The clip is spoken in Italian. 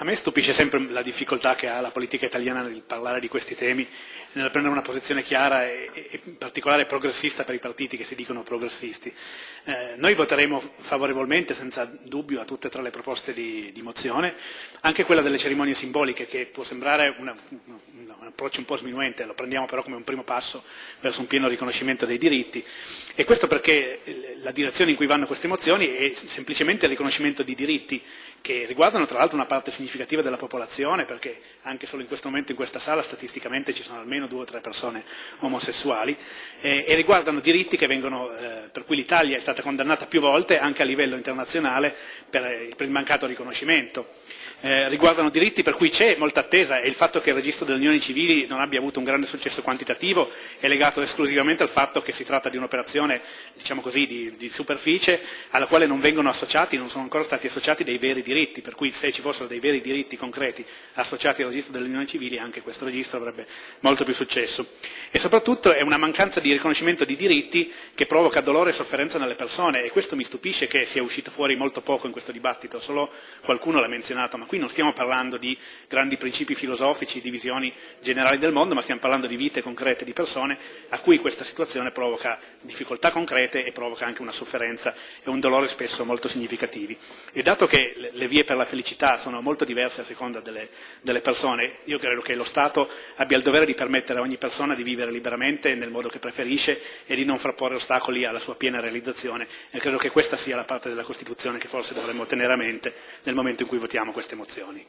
A me stupisce sempre la difficoltà che ha la politica italiana nel parlare di questi temi, nel prendere una posizione chiara e in particolare progressista per i partiti che si dicono progressisti. Noi voteremo favorevolmente, senza dubbio, a tutte e tre le proposte di mozione, anche quella delle cerimonie simboliche, che può sembrare un approccio un po' sminuente, lo prendiamo però come un primo passo verso un pieno riconoscimento dei diritti, e questo perché la direzione in cui vanno queste mozioni è semplicemente il riconoscimento di diritti che riguardano tra l'altro una parte significativa della popolazione, perché anche solo in questo momento in questa sala statisticamente ci sono almeno 2 o 3 persone omosessuali, e riguardano diritti che vengono, per cui l'Italia è stata condannata più volte anche a livello internazionale per il mancato riconoscimento. Riguardano diritti per cui c'è molta attesa, e il fatto che il registro delle unioni civili non abbia avuto un grande successo quantitativo è legato esclusivamente al fatto che si tratta di un'operazione, diciamo così, di superficie, alla quale non sono ancora stati associati dei veri diritti, per cui se ci fossero dei veri diritti concreti associati al registro delle unioni civili, anche questo registro avrebbe molto più successo. E soprattutto è una mancanza di riconoscimento di diritti che provoca dolore e sofferenza nelle persone, e questo mi stupisce che sia uscito fuori molto poco in questo dibattito, solo qualcuno l'ha menzionato, ma qui non stiamo parlando di grandi principi filosofici, di visioni generali del mondo, ma stiamo parlando di vite concrete di persone a cui questa situazione provoca difficoltà concrete e provoca anche una sofferenza e un dolore spesso molto significativi. E dato che le vie per la felicità sono molto diverse a seconda delle persone, io credo che lo Stato abbia il dovere di permettere a ogni persona di vivere liberamente nel modo che preferisce e di non frapporre ostacoli alla sua piena realizzazione, e credo che questa sia la parte della Costituzione che forse dovremmo tenere a mente nel momento in cui votiamo queste mozioni.